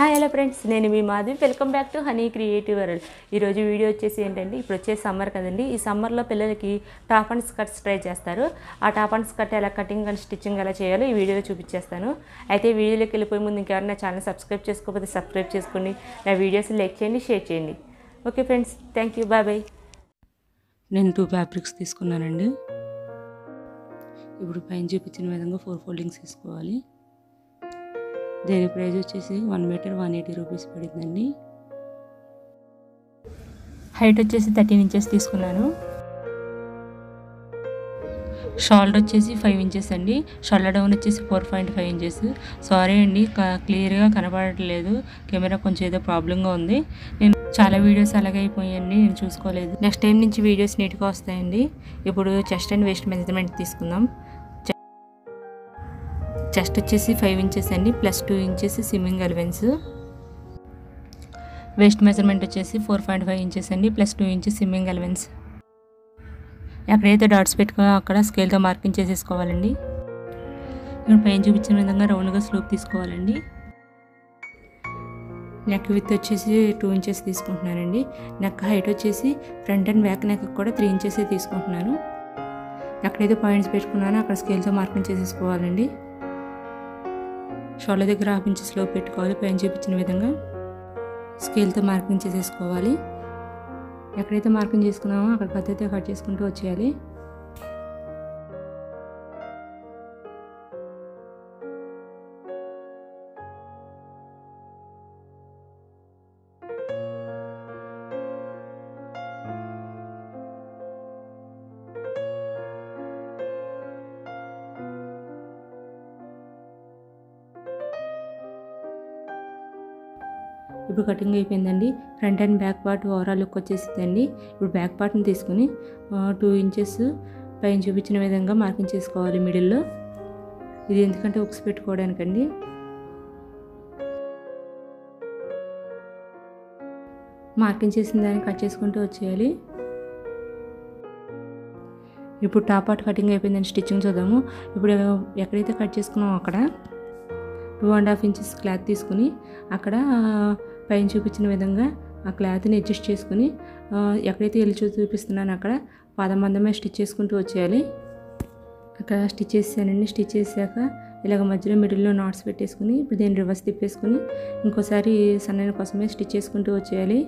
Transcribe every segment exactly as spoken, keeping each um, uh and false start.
हाय hello friends नेनु मी Madhavi welcome back to Honey creative world. ई रोजु वीडियो वच्चेसी एंटंटे इप्पुडु वच्चे समर कदंडी। ई समर लो पिल्ललकी टाप अंड स्कर्ट्स ट्राई चेस्तारु। आ टाप अंड स्कर्ट एला कटिंग अंड स्टिचिंग एला चेयालो ई वीडियोलो चूपिंचेस्तानु। अयिते वीडियोलोकी वेल्लिपोये मुंदु इंका एवरैना चानल सब्सक्राइब चेसुकोपोते सब्सक्राइब चेसुकोंडि। ना वीडियोस लाइक चेयंडि, शेर चेयंडि। Okay friends, thank you, bye bye. नेनु टू फैब्रिक्स तीसुकुन्नानंडि। इप्पुडु पैन चूपिंचिन विधंगा फोर फोल्डिंग्स तीसुकोवाली। దీని ప్రైస్ వచ్చేసి one metre one eighty rupees పడిందండి. హైట్ వచ్చేసి థర్టీన్ ఇంచెస్ తీసుకున్నాను. షోల్డర్ వచ్చేసి ఫైవ్ ఇంచెస్ అండి. షోల్డర్ డౌన్ వచ్చేసి four point five inches. Sorry అండి, క్లియర్గా కనపడట్లేదు, కెమెరా కొంచెం ఏదో ప్రాబ్లంగా ఉంది. నేను చాలా వీడియోస్ అలాగైపోయాయండి, నేను చూసుకోలేదు. నెక్స్ట్ టైం నుంచి వీడియోస్ నీట్గా వస్తాయండి. ఇప్పుడు చెస్ట్ అండ్ వేస్ట్ మెజర్మెంట్ తీసుకుందాం. చెస్ట్ వచ్చేసి ఫైవ్ ఇంచెస్ అండి, plus two inches seaming allowance. Waist measurement వచ్చేసి ఫోర్ పాయింట్ ఫైవ్ ఇంచెస్ అండి, plus two inches seaming allowance. ఎక్కడైతే డాట్స్ పెట్టుకున్నా అక్కడ స్కేల్తో మార్కింగ్ చేసేసుకోవాలండి. ఇప్పుడు పైన చూపించిన విధంగా రౌండ్గా స్లూప్ తీసుకోవాలండి. నెక్ విత్ వచ్చేసి టూ ఇంచెస్ తీసుకుంటున్నానండి. నెక్ హైట్ వచ్చేసి ఫ్రంట్ అండ్ బ్యాక్ నెక్ కూడా త్రీ ఇంచెస్ తీసుకుంటున్నాను. ఎక్కడైతే పాయింట్స్ పెట్టుకున్నానో అక్కడ స్కేల్తో మార్కింగ్ చేసేసుకోవాలండి. షోల్డర్ దగ్గర హాఫ్ ఇంచెస్ లో పెట్టుకోవాలి. పైన చూపించిన విధంగా స్కేల్తో మార్కింగ్ చేసేసుకోవాలి. ఎక్కడైతే మార్కింగ్ చేసుకున్నామో అక్కడ పద్ధతిగా కట్ చేసుకుంటూ వచ్చేయాలి. ఇప్పుడు కటింగ్ అయిపోయిందండి. Front and back part overall look వచ్చేసిందండి. ఇప్పుడు బ్యాక్ పార్ట్ని తీసుకుని టూ ఇంచెస్ పైన చూపించిన విధంగా మార్కింగ్ చేసుకోవాలి మిడిల్లో. ఇది ఎందుకంటే ఉక్స్ పెట్టుకోవడానికండి. మార్కింగ్ చేసిన దాన్ని కట్ చేసుకుంటూ వచ్చేయాలి. ఇప్పుడు టాప్ పార్ట్ కటింగ్ అయిపోయిందండి. స్టిచ్చింగ్ చూద్దాము. ఇప్పుడు ఎక్కడైతే కట్ చేసుకున్నామో అక్కడ two and half inches cloth తీసుకుని అక్కడ పైన చూపించిన విధంగా ఆ క్లాత్ని అడ్జస్ట్ చేసుకుని ఎక్కడైతే ఎల్చూ చూపిస్తున్నానో అక్కడ పాదమందమే స్టిచ్ చేసుకుంటూ వచ్చేయాలి. అక్కడ స్టిచ్ చేసానండి. స్టిచ్ చేశాక ఇలాగ మధ్యలో మిడిల్లో నాట్స్ పెట్టేసుకుని ఇప్పుడు దీన్ని రివర్స్ తిప్పేసుకుని ఇంకోసారి సన్నని కోసమే స్టిచ్ చేసుకుంటూ వచ్చేయాలి.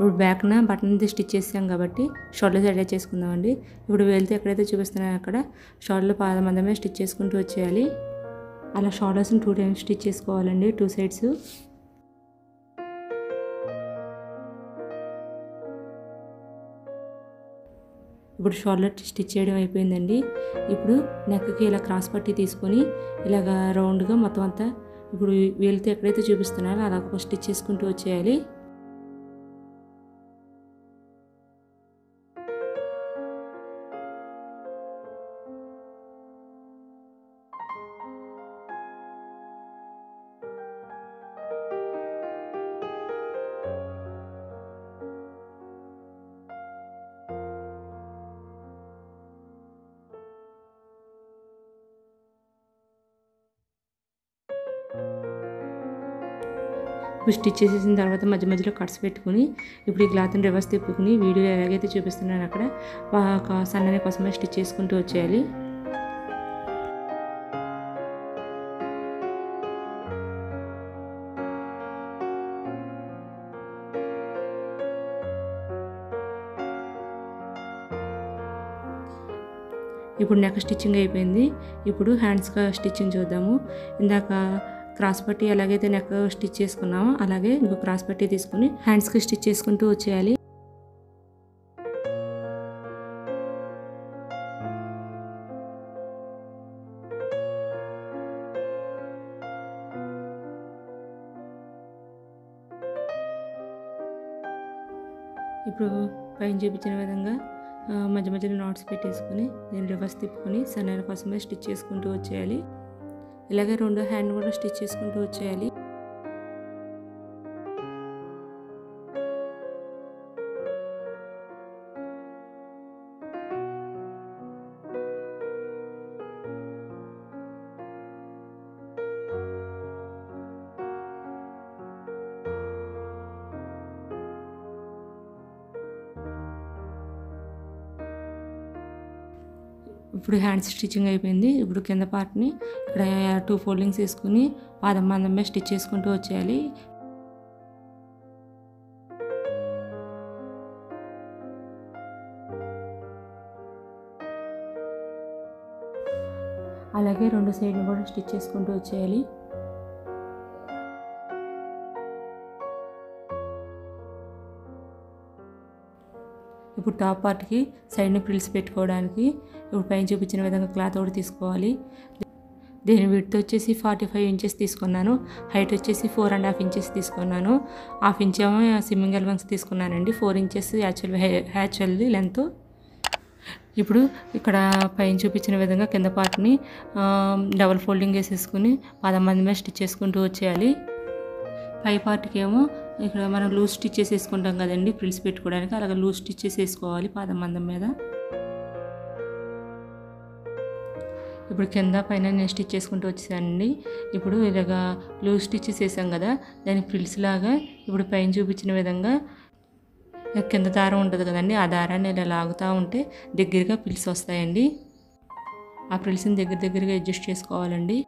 ఇప్పుడు బ్యాక్న బటన్ స్టిచ్ చేసాం కాబట్టి షోల్డర్స్ అటాచ్ చేసుకుందామండి. ఇప్పుడు వెళ్తే ఎక్కడైతే చూపిస్తున్నానో అక్కడ షోల్డర్ పాదమందమే స్టిచ్ చేసుకుంటూ వచ్చేయాలి. అలా షోల్డర్స్ని టూ టైమ్స్ స్టిచ్ చేసుకోవాలండి, టూ సైడ్స్. ఇప్పుడు షోల్డర్ స్టిచ్ చేయడం అయిపోయిందండి. ఇప్పుడు నెక్కి ఇలా క్రాస్ పట్టి తీసుకొని ఇలాగ రౌండ్గా మొత్తం అంతా ఇప్పుడు వెళ్తే ఎక్కడైతే చూపిస్తున్నానో అలా ఒక స్టిచ్ చేసుకుంటూ వచ్చేయాలి. స్టిచ్ చేసేసిన తర్వాత మధ్య మధ్యలో కట్స్ పెట్టుకుని ఇప్పుడు ఈ క్లాత్ని రివర్స్ తిప్పుకుని వీడియో ఎలాగైతే చూపిస్తున్నాను అక్కడ సన్నని కోసమే స్టిచ్ చేసుకుంటూ వచ్చేయాలి. ఇప్పుడు నెక్ స్టిచ్చింగ్ అయిపోయింది. ఇప్పుడు హ్యాండ్స్ స్టిచ్చింగ్ చూద్దాము. ఇందాక క్రాస్ పట్టి అలాగైతే నెక్ స్టిచ్ చేసుకున్నాము, అలాగే ఇంకో క్రాస్ పట్టి తీసుకుని హ్యాండ్స్కి స్టిచ్ చేసుకుంటూ వచ్చేయాలి. ఇప్పుడు పైన చూపించిన విధంగా మధ్య మధ్యలో నాట్స్ పెట్టేసుకొని నేను రివర్స్ తిప్పుకొని సన్నని ఫాల్స్ మీద స్టిచ్ చేసుకుంటూ వచ్చేయాలి. ఇలాగే రెండో హ్యాండ్ కూడా స్టిచ్ చేసుకుంటూ వచ్చేయాలి. ఇప్పుడు హ్యాండ్ స్టిచ్చింగ్ అయిపోయింది. ఇప్పుడు కింద పార్ట్ని ఇక్కడ టూ ఫోల్డింగ్స్ వేసుకుని పాదం పాదం మీద స్టిచ్ చేసుకుంటూ వచ్చేయాలి. అలాగే రెండు సైడ్ని కూడా స్టిచ్ చేసుకుంటూ వచ్చేయాలి. ఇప్పుడు టాప్ పార్ట్కి సైడ్ని ఫ్రిల్స్ పెట్టుకోవడానికి ఇప్పుడు పైన చూపించిన విధంగా క్లాత్ ఒకటి తీసుకోవాలి. దీని విడ్త్ వచ్చేసి ఫార్టీ ఫైవ్ ఇంచెస్ తీసుకున్నాను, హైట్ వచ్చేసి ఫోర్ అండ్ హాఫ్ ఇంచెస్ తీసుకున్నాను, హాఫ్ ఇంచ్ ఏమో స్విమ్మింగ్ ఎలవెన్స్ తీసుకున్నానండి. Four inches actual actual length. ఇప్పుడు ఇక్కడ పైన చూపించిన విధంగా కింద పార్ట్ని డబల్ ఫోల్డింగ్ వేసేసుకుని పదం మంది మీద స్టిచ్ చేసుకుంటూ వచ్చేయాలి. పై పార్ట్కి ఏమో ఇక్కడ మనం లూజ్ స్టిచ్చెస్ వేసుకుంటాం కదండి ఫ్రిల్స్ పెట్టుకోవడానికి, అలాగే లూజ్ స్టిచ్చెస్ వేసుకోవాలి పాదం మందం మీద. ఇప్పుడు కింద పైన నేను స్టిచ్ చేసుకుంటూ వచ్చేసానండి. ఇప్పుడు ఇలాగ లూజ్ స్టిచ్చెస్ వేసాం కదా దాని ఫ్రిల్స్ లాగా ఇప్పుడు పైన చూపించిన విధంగా కింద దారం ఉంటుంది కదండి, ఆ దారాన్ని ఇలా లాగుతూ ఉంటే దగ్గరగా ఫ్రిల్స్ వస్తాయండి. ఆ ఫ్రిల్స్ని దగ్గర దగ్గరగా అడ్జస్ట్ చేసుకోవాలండి.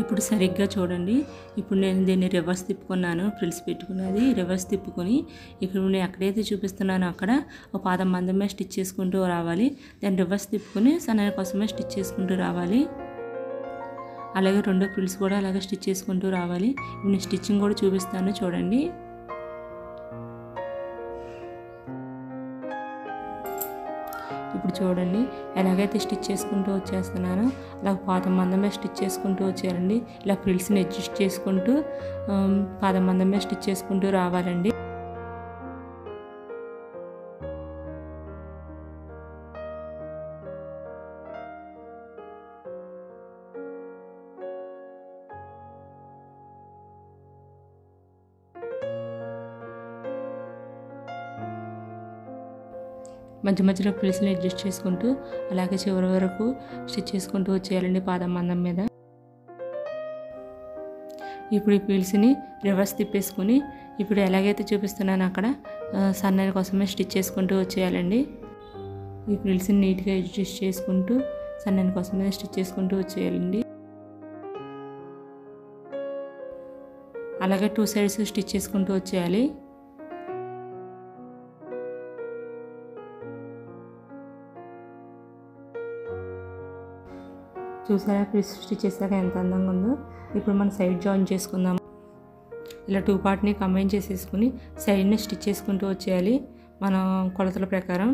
ఇప్పుడు సరిగ్గా చూడండి, ఇప్పుడు నేను దీన్ని రివర్స్ తిప్పుకున్నాను, ఫ్రిల్స్ పెట్టుకున్నది రివర్స్ తిప్పుకొని ఇక్కడ నేను ఎక్కడైతే చూపిస్తున్నానో అక్కడ ఒక పాదం మందమే స్టిచ్ చేసుకుంటూ రావాలి. దాన్ని రివర్స్ తిప్పుకొని సన్నని కోసమే స్టిచ్ చేసుకుంటూ రావాలి. అలాగే రెండు ఫ్రిల్స్ కూడా అలాగే స్టిచ్ చేసుకుంటూ రావాలి. నేను స్టిచ్చింగ్ కూడా చూపిస్తాను చూడండి. ఇప్పుడు చూడండి ఎలాగైతే స్టిచ్ చేసుకుంటూ వచ్చేస్తున్నానో అలా పాదం మందమే స్టిచ్ చేసుకుంటూ వచ్చారండి. ఇలా ఫ్రిల్స్ని అడ్జస్ట్ చేసుకుంటూ పాదం మందమే స్టిచ్ చేసుకుంటూ రావాలండి. మధ్య మధ్యలో ఫ్రిల్స్ని అడ్జస్ట్ చేసుకుంటూ అలాగే చివరి వరకు స్టిచ్ చేసుకుంటూ వచ్చేయాలండి పాదం మందం మీద. ఇప్పుడు ఈ ఫ్రిల్స్ని రివర్స్ తిప్పేసుకుని ఇప్పుడు ఎలాగైతే చూపిస్తున్నానో అక్కడ సన్నని కోసమే స్టిచ్ చేసుకుంటూ వచ్చేయాలండి. ఈ ఫ్రిల్స్ని నీట్గా అడ్జస్ట్ చేసుకుంటూ సన్నని కోసమే స్టిచ్ చేసుకుంటూ వచ్చేయాలండి. అలాగే టూ సైడ్స్ స్టిచ్ చేసుకుంటూ వచ్చేయాలి. చూసారా ఫ్రిల్స్ స్టిచ్ చేసాక ఎంత అందంగా ఉందో. ఇప్పుడు మనం సైడ్ జాయిన్ చేసుకుందాం. ఇలా టూ పార్ట్ని కంబైన్ చేసేసుకుని సైడ్ని స్టిచ్ చేసుకుంటూ వచ్చేయాలి మనం కొలతల ప్రకారం.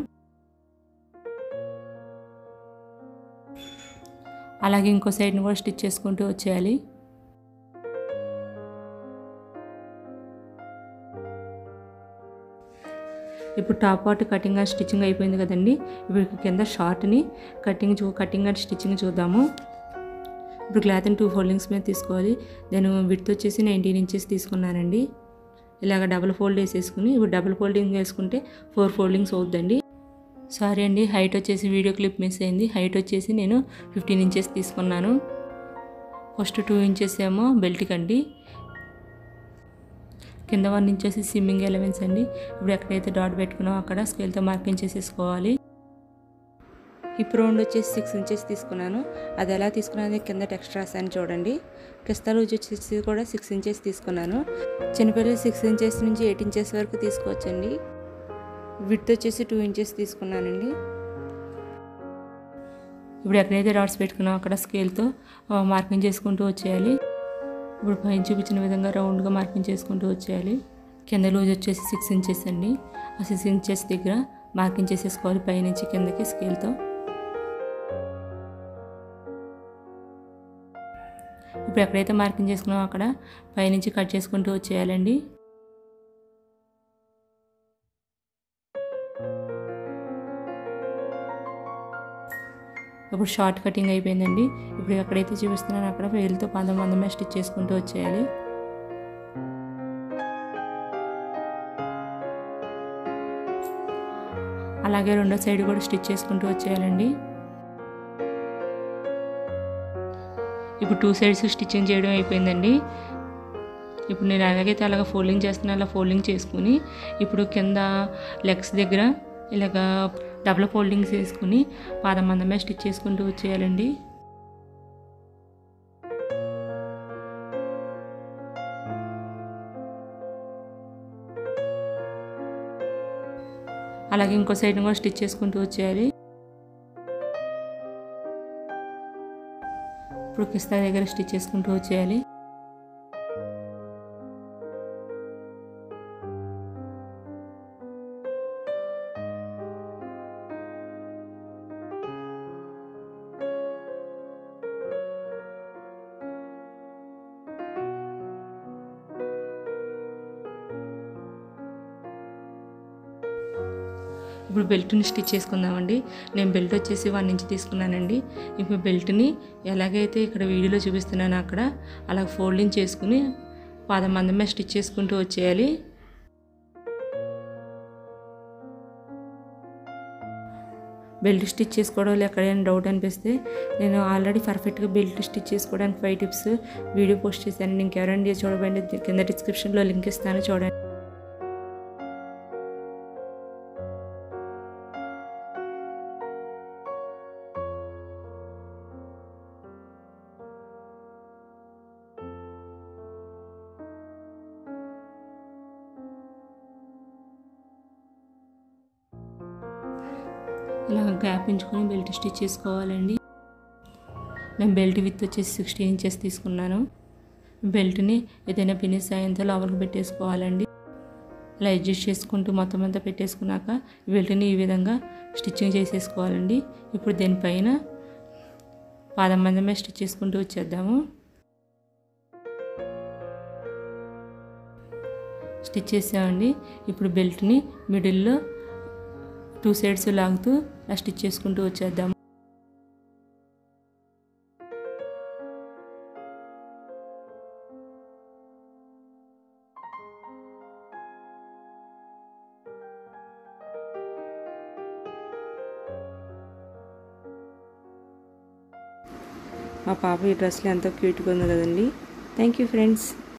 అలాగే ఇంకో సైడ్ని కూడా స్టిచ్ చేసుకుంటూ వచ్చేయాలి. ఇప్పుడు top part cutting and stitching అయిపోయింది కదండి. ఇప్పుడు కింద షార్ట్ని కటింగ్ చూ కటింగ్ అండ్ స్టిచ్చింగ్ చూద్దాము. ఇప్పుడు క్లాత్ని టూ ఫోల్డింగ్స్ మీద తీసుకోవాలి. నేను విడ్త్ వచ్చేసి నైన్టీన్ ఇంచెస్ తీసుకున్నానండి. ఇలాగ డబుల్ ఫోల్డ్ వేసేసుకుని ఇప్పుడు డబుల్ ఫోల్డింగ్ వేసుకుంటే ఫోర్ ఫోల్డింగ్స్ అవుతుందండి. సారీ అండి, హైట్ వచ్చేసి వీడియో క్లిప్ మిస్ అయింది. హైట్ వచ్చేసి నేను ఫిఫ్టీన్ ఇంచెస్ తీసుకున్నాను. ఫస్ట్ టూ ఇంచెస్ ఏమో బెల్ట్కి అండి, కింద వన్ ఇంచ్ వచ్చేసి స్విమ్మింగ్ ఎలవెన్స్ అండి. ఇప్పుడు ఎక్కడైతే డాట్ పెట్టుకున్నామో అక్కడ స్కేల్తో మార్కింగ్ చేసేసుకోవాలి. హిప్ రౌండ్ వచ్చేసి సిక్స్ ఇంచెస్ తీసుకున్నాను. అది ఎలా తీసుకున్నది కింద టెక్స్ట్ రాశాను చూడండి. కిస్తా లూజ్ వచ్చేసి కూడా సిక్స్ ఇంచెస్ తీసుకున్నాను. చిన్నపిల్లలు సిక్స్ ఇంచెస్ నుంచి ఎయిట్ ఇంచెస్ వరకు తీసుకోవచ్చండి. విడ్త్ వచ్చేసి టూ ఇంచెస్ తీసుకున్నానండి. ఇప్పుడు ఎక్కడైతే డాట్స్ పెట్టుకున్నామో అక్కడ స్కేల్తో మార్కింగ్ చేసుకుంటూ వచ్చేయాలి. ఇప్పుడు పైన చూపించిన విధంగా రౌండ్గా మార్కింగ్ చేసుకుంటూ వచ్చేయాలి. కింద లూజ్ వచ్చేసి సిక్స్ ఇంచెస్ అండి. ఆ సిక్స్ ఇంచెస్ దగ్గర మార్కింగ్ చేసేసుకోవాలి పైనుంచి కిందకి స్కేల్తో. ఇప్పుడు ఎక్కడైతే మార్కింగ్ చేసుకున్నామో అక్కడ పైనుంచి కట్ చేసుకుంటూ వచ్చేయాలండి. अब షార్ట్ కటింగ్ అయిపోయిందండి। ఇప్పుడు ఎక్కడైతే చూపిస్తున్నానో అక్కడ ఫెయిల్ తో పందం మందమే స్టిచ్ చేసుకుంటూ వచ్చేయాలి। అలాగే రెండో సైడ్ కూడా స్టిచ్ చేసుకుంటూ వచ్చేయాలండి। ఇప్పుడు టూ సైడ్స్ స్టిచ్చింగ్ చేయడం అయిపోయిందండి। ఇప్పుడు నేను ఎలాగైతే అలాగ ఫోల్డింగ్ చేస్తున్నా అలా ఫోల్డింగ్ చేసుకుని ఇప్పుడు కింద లెగ్స్ దగ్గర ఇలాగ డబుల్ ఫోల్డింగ్స్ వేసుకుని పాదం మందమే స్టిచ్ చేసుకుంటూ వచ్చేయాలండి। అలాగే ఇంకో సైడ్ని కూడా స్టిచ్ చేసుకుంటూ వచ్చేయాలి। ఇప్పుడు కిస్తా దగ్గర స్టిచ్ చేసుకుంటూ వచ్చేయాలి। ఇప్పుడు బెల్ట్ని స్టిచ్ చేసుకుందామండి। నేను బెల్ట్ వచ్చేసి వన్ ఇంచ్ తీసుకున్నానండి। ఇప్పుడు బెల్ట్ని ఎలాగైతే ఇక్కడ వీడియోలో చూపిస్తున్నాను అక్కడ అలా ఫోల్డింగ్ చేసుకుని పాదం మందమే స్టిచ్ చేసుకుంటూ వచ్చేయాలి। బెల్ట్ స్టిచ్ చేసుకోవడం ఎక్కడైనా డౌట్ అనిపిస్తే నేను ఆల్రెడీ పర్ఫెక్ట్గా బెల్ట్ స్టిచ్ చేసుకోవడానికి ఫైవ్ టిప్స్ వీడియో పోస్ట్ చేశాను। ఇంకెవరైనా చూడబోయింది కింద డిస్క్రిప్షన్లో లింక్ ఇస్తాను, చూడండి। ఇలా గ్యాప్ ఉంచుకొని బెల్ట్ స్టిచ్ చేసుకోవాలండి। నేను బెల్ట్ విత్ వచ్చేసి సిక్స్టీన్ ఇంచెస్ తీసుకున్నాను। బెల్ట్ని ఏదైనా పిన్ని సాయంతో లోపలికి పెట్టేసుకోవాలండి। అలా అడ్జస్ట్ చేసుకుంటూ మొత్తం అంతా పెట్టేసుకున్నాక బెల్ట్ని ఈ విధంగా స్టిచ్చింగ్ చేసేసుకోవాలండి। ఇప్పుడు దీనిపైన పాదం మందమే స్టిచ్ చేసుకుంటూ వచ్చేద్దాము। స్టిచ్ చేసామండి। ఇప్పుడు బెల్ట్ని మిడిల్లో టూ సైడ్స్ లాగుతూ అలా స్టిచ్ చేసుకుంటూ వచ్చేద్దాము। మా పాప ఈ డ్రెస్లో ఎంతో క్యూట్గా ఉంది కదండి। Thank you friends.